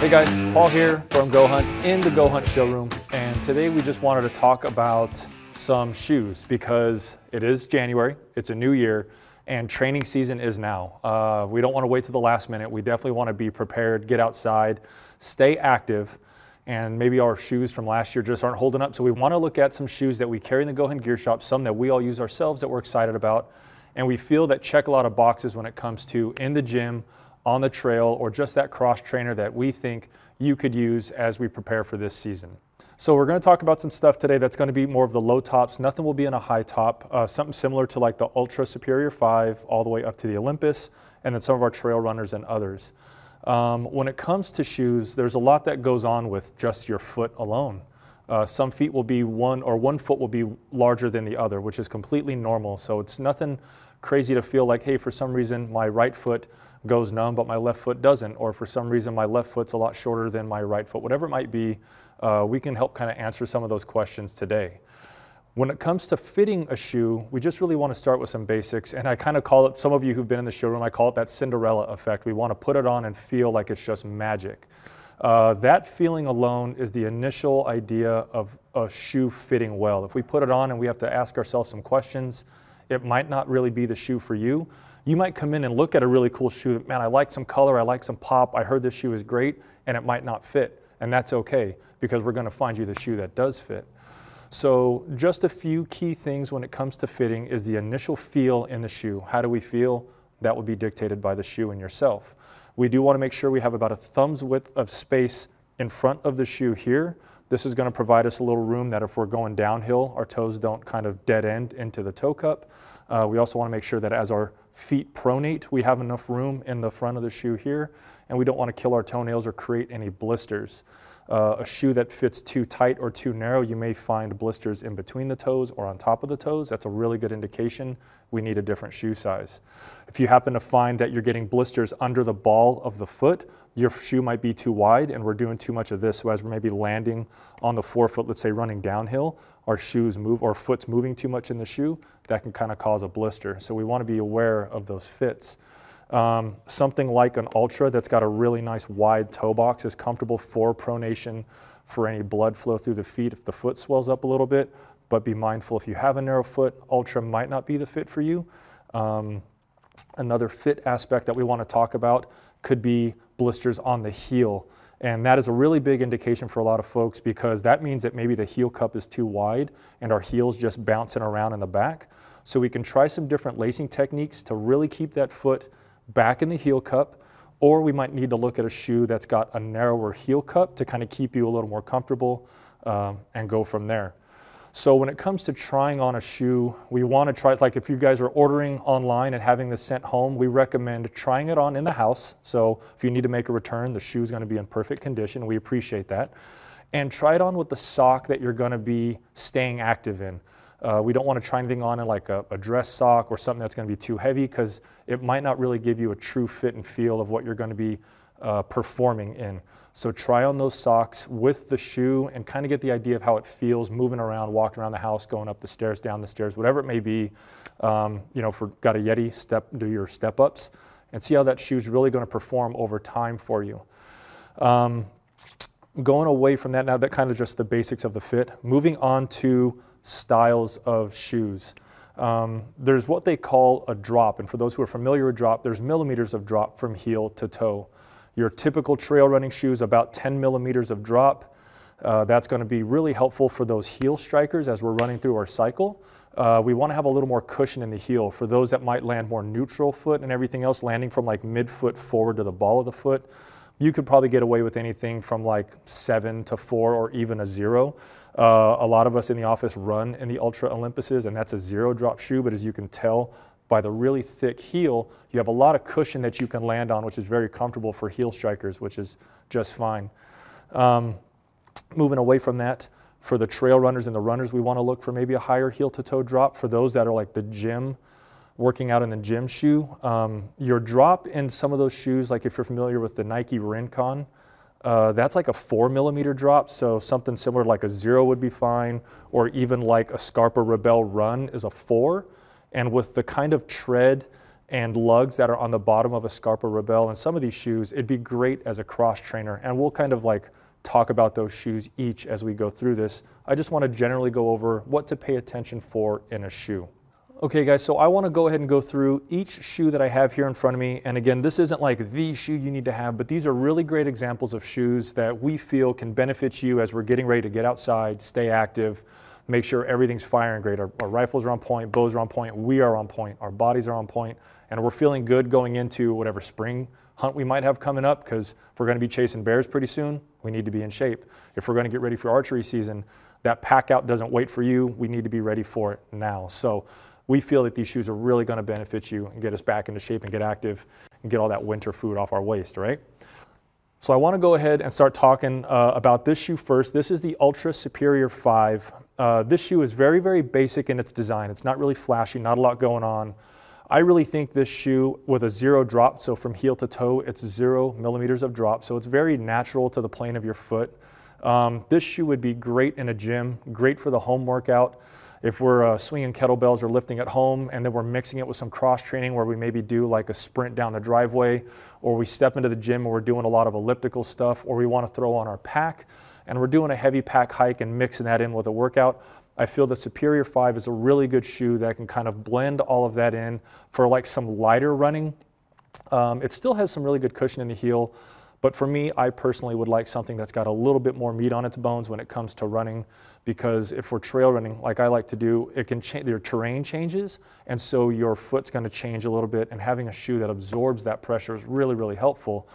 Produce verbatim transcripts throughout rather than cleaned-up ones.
Hey guys, Paul here from GoHunt in the GoHunt showroom, and today we just wanted to talk about some shoes because it is January, it's a new year, and training season is now. Uh, we don't want to wait to the last minute. We definitely want to be prepared, get outside, stay active, and maybe our shoes from last year just aren't holding up. So we want to look at some shoes that we carry in the GoHunt Gear Shop, some that we all use ourselves that we're excited about, and we feel that check a lot of boxes when it comes to in the gym, on the trail, or just that cross trainer that we think you could use as we prepare for this season. So we're going to talk about some stuff today that's going to be more of the low tops. Nothing will be in a high top, uh, something similar to like the Ultra Superior five all the way up to the Olympus, and then some of our trail runners and others. Um, when it comes to shoes, there's a lot that goes on with just your foot alone. Uh, some feet will be one, or one foot will be larger than the other, which is completely normal. So it's nothing crazy to feel like, hey, for some reason my right foot goes numb but my left foot doesn't, or for some reason my left foot's a lot shorter than my right foot. Whatever it might be, uh, we can help kind of answer some of those questions today. When it comes to fitting a shoe, we just really want to start with some basics, and I kind of call it, some of you who've been in the showroom, I call it that Cinderella effect. We want to put it on and feel like it's just magic. Uh, that feeling alone is the initial idea of a shoe fitting well. If we put it on and we have to ask ourselves some questions, it might not really be the shoe for you. You might come in and look at a really cool shoe. Man, I like some color, I like some pop, I heard this shoe is great, and it might not fit. And that's okay, because we're gonna find you the shoe that does fit. So just a few key things when it comes to fitting is the initial feel in the shoe. How do we feel? That will be dictated by the shoe and yourself. We do wanna make sure we have about a thumb's width of space in front of the shoe here. This is gonna provide us a little room that if we're going downhill, our toes don't kind of dead end into the toe cup. Uh, we also wanna make sure that as our feet pronate, we have enough room in the front of the shoe here, and we don't want to kill our toenails or create any blisters. Uh, a shoe that fits too tight or too narrow, you may find blisters in between the toes or on top of the toes. That's a really good indication we need a different shoe size. If you happen to find that you're getting blisters under the ball of the foot, your shoe might be too wide and we're doing too much of this. So as we're maybe landing on the forefoot, let's say running downhill, our shoes move, or foot's moving too much in the shoe, that can kind of cause a blister. So we want to be aware of those fits. Um, something like an Ultra that's got a really nice wide toe box is comfortable for pronation, for any blood flow through the feet if the foot swells up a little bit, but be mindful if you have a narrow foot, Ultra might not be the fit for you. Um, another fit aspect that we want to talk about could be blisters on the heel. And that is a really big indication for a lot of folks, because that means that maybe the heel cup is too wide and our heel's just bouncing around in the back. So we can try some different lacing techniques to really keep that foot back in the heel cup, or we might need to look at a shoe that's got a narrower heel cup to kind of keep you a little more comfortable, um, and go from there. So when it comes to trying on a shoe, we want to try, like if you guys are ordering online and having this sent home, we recommend trying it on in the house. So if you need to make a return, the shoe's going to be in perfect condition. We appreciate that. And try it on with the sock that you're going to be staying active in. Uh, we don't want to try anything on in like a, a dress sock or something that's going to be too heavy, because it might not really give you a true fit and feel of what you're going to be uh, performing in. So try on those socks with the shoe and kind of get the idea of how it feels moving around, walking around the house, going up the stairs, down the stairs, whatever it may be. Um, you know, if we've got a Yeti, step, do your step ups and see how that shoe's really going to perform over time for you. Um, going away from that now, that kind of just the basics of the fit. Moving on to styles of shoes. Um, there's what they call a drop, and for those who are familiar with drop, there's millimeters of drop from heel to toe. Your typical trail running shoes, about ten millimeters of drop. Uh, that's going to be really helpful for those heel strikers as we're running through our cycle. Uh, we want to have a little more cushion in the heel. For those that might land more neutral foot and everything else, landing from like midfoot forward to the ball of the foot, you could probably get away with anything from like seven to four or even a zero. Uh, a lot of us in the office run in the Ultra Olympuses, and that's a zero drop shoe, but as you can tell by the really thick heel, you have a lot of cushion that you can land on, which is very comfortable for heel strikers, which is just fine. Um, moving away from that, for the trail runners and the runners, we want to look for maybe a higher heel to toe drop. For those that are like the gym, working out in the gym shoe, um, your drop in some of those shoes, like if you're familiar with the Nike Rincon, Uh, that's like a four millimeter drop. So something similar like a zero would be fine, or even like a Scarpa Ribelle Run is a four. And with the kind of tread and lugs that are on the bottom of a Scarpa Ribelle and some of these shoes, it'd be great as a cross trainer. And we'll kind of like talk about those shoes each as we go through this. I just want to generally go over what to pay attention for in a shoe. Okay guys, so I want to go ahead and go through each shoe that I have here in front of me. And again, this isn't like the shoe you need to have, but these are really great examples of shoes that we feel can benefit you as we're getting ready to get outside, stay active, make sure everything's firing great. Our, our rifles are on point, bows are on point, we are on point, our bodies are on point, and we're feeling good going into whatever spring hunt we might have coming up, because if we're going to be chasing bears pretty soon, we need to be in shape. If we're going to get ready for archery season, that pack out doesn't wait for you, we need to be ready for it now. So we feel that these shoes are really going to benefit you and get us back into shape and get active and get all that winter food off our waist, right? So I want to go ahead and start talking uh, about this shoe first. This is the Ultra Superior five. Uh, this shoe is very, very basic in its design. It's not really flashy, not a lot going on. I really think this shoe with a zero drop, so from heel to toe, it's zero millimeters of drop. So it's very natural to the plane of your foot. Um, this shoe would be great in a gym, great for the home workout. If we're uh, swinging kettlebells or lifting at home, and then we're mixing it with some cross training where we maybe do like a sprint down the driveway, or we step into the gym and we're doing a lot of elliptical stuff, or we want to throw on our pack and we're doing a heavy pack hike and mixing that in with a workout, I feel the Superior five is a really good shoe that can kind of blend all of that in for like some lighter running. Um, it still has some really good cushion in the heel, but for me, I personally would like something that's got a little bit more meat on its bones when it comes to running, because if we're trail running, like I like to do, it can change, your terrain changes, and so your foot's gonna change a little bit, and having a shoe that absorbs that pressure is really, really helpful.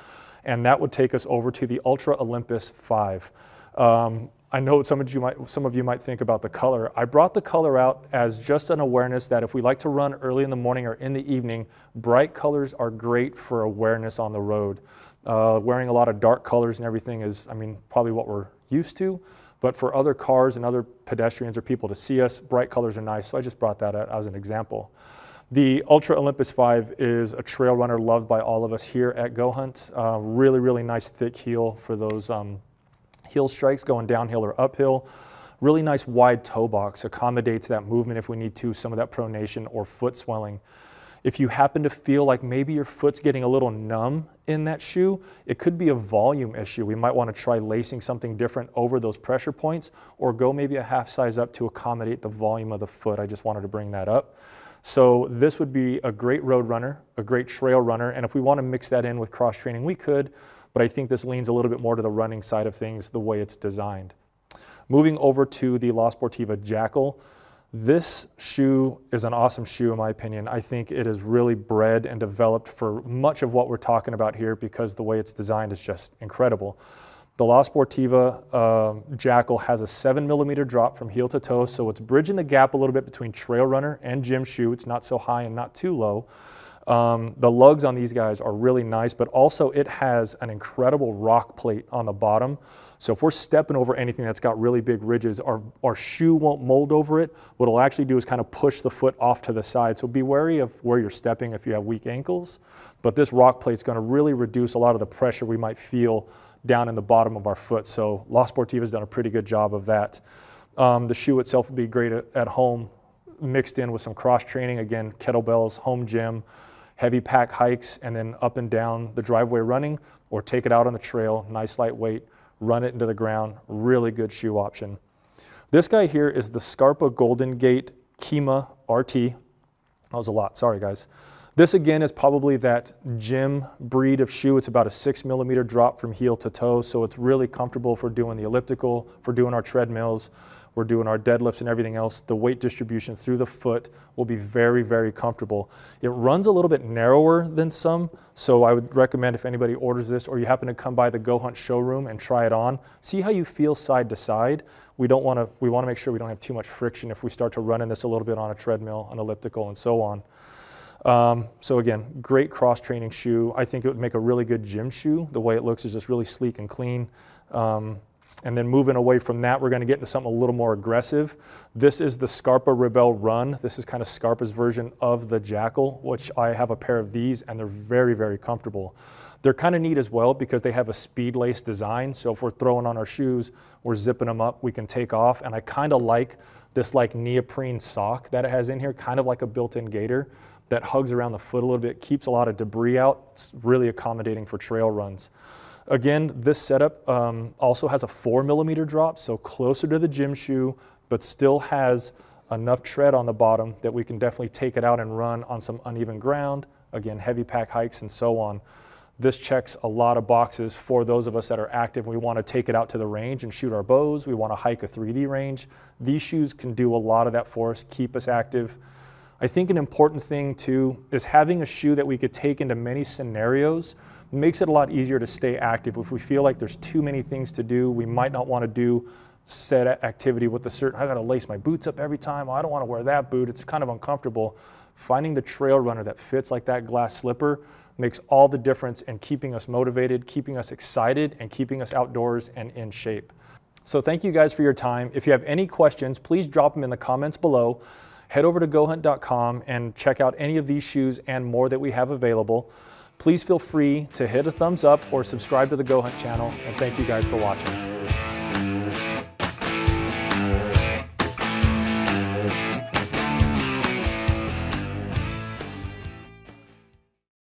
And that would take us over to the Ultra Olympus five. Um, I know some of, you might, some of you might think about the color. I brought the color out as just an awareness that if we like to run early in the morning or in the evening, bright colors are great for awareness on the road. Uh, wearing a lot of dark colors and everything is, I mean, probably what we're used to, but for other cars and other pedestrians or people to see us, bright colors are nice, so I just brought that out as an example. The Ultra Olympus five is a trail runner loved by all of us here at GoHunt. Uh, really, really nice thick heel for those um, heel strikes going downhill or uphill. Really nice wide toe box, accommodates that movement if we need to, some of that pronation or foot swelling. If you happen to feel like maybe your foot's getting a little numb in that shoe, it could be a volume issue. We might want to try lacing something different over those pressure points, or go maybe a half size up to accommodate the volume of the foot. I just wanted to bring that up. So this would be a great road runner, a great trail runner, and if we want to mix that in with cross training, we could, but I think this leans a little bit more to the running side of things, the way it's designed. Moving over to the La Sportiva Jackal. This shoe is an awesome shoe in my opinion. I think it is really bred and developed for much of what we're talking about here, because the way it's designed is just incredible. The La Sportiva uh, Jackal has a seven millimeter drop from heel to toe, so it's bridging the gap a little bit between trail runner and gym shoe. It's not so high and not too low. Um, the lugs on these guys are really nice, but also it has an incredible rock plate on the bottom. So if we're stepping over anything that's got really big ridges, our, our shoe won't mold over it. What it'll actually do is kind of push the foot off to the side. So be wary of where you're stepping if you have weak ankles. But this rock plate's going to really reduce a lot of the pressure we might feel down in the bottom of our foot. So La Sportiva's done a pretty good job of that. Um, the shoe itself would be great at, at home, mixed in with some cross training. Again, kettlebells, home gym, heavy pack hikes, and then up and down the driveway running, or take it out on the trail, nice lightweight, run it into the ground, really good shoe option. This guy here is the Scarpa Golden Gate Kima R T. That was a lot, sorry guys. This again is probably that gym breed of shoe. It's about a six millimeter drop from heel to toe, so it's really comfortable for doing the elliptical, for doing our treadmills, we're doing our deadlifts and everything else. The weight distribution through the foot will be very, very comfortable. It runs a little bit narrower than some, so I would recommend if anybody orders this, or you happen to come by the GoHunt showroom and try it on, see how you feel side to side. We don't want to, we want to make sure we don't have too much friction if we start to run in this a little bit on a treadmill, an elliptical, and so on. Um, so again, great cross-training shoe. I think it would make a really good gym shoe. The way it looks is just really sleek and clean. Um, And then moving away from that, we're going to get into something a little more aggressive. This is the Scarpa Ribelle Run. This is kind of Scarpa's version of the Jackal, which I have a pair of these, and they're very, very comfortable. They're kind of neat as well because they have a speed lace design. So if we're throwing on our shoes, we're zipping them up, we can take off. And I kind of like this like neoprene sock that it has in here, kind of like a built-in gaiter. that hugs around the foot a little bit, keeps a lot of debris out. It's really accommodating for trail runs. Again, this setup um, also has a four millimeter drop, so closer to the gym shoe, but still has enough tread on the bottom that we can definitely take it out and run on some uneven ground. Again, heavy pack hikes and so on. This checks a lot of boxes for those of us that are active. We want to take it out to the range and shoot our bows. We want to hike a three D range. These shoes can do a lot of that for us, keep us active. I think an important thing too is having a shoe that we could take into many scenarios makes it a lot easier to stay active. If we feel like there's too many things to do, we might not want to do set activity with a certain, I got to lace my boots up every time. I don't want to wear that boot. It's kind of uncomfortable. Finding the trail runner that fits like that glass slipper makes all the difference in keeping us motivated, keeping us excited, and keeping us outdoors and in shape. So thank you guys for your time. If you have any questions, please drop them in the comments below. Head over to go hunt dot com and check out any of these shoes and more that we have available. Please feel free to hit a thumbs up or subscribe to the GoHunt channel, and thank you guys for watching.